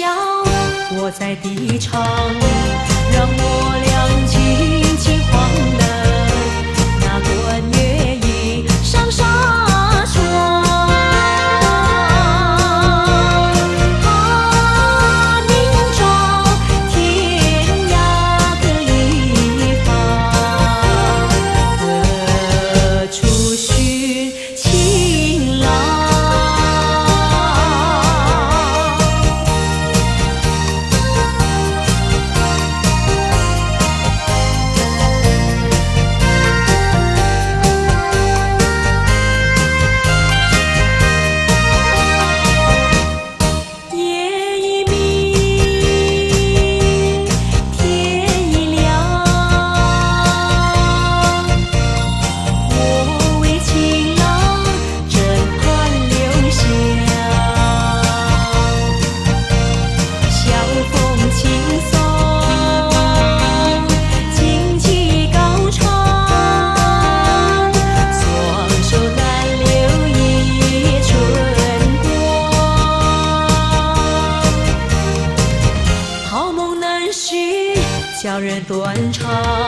笑，我在低唱，让我俩尽情晃荡。那段月影上纱窗。 叫人断肠。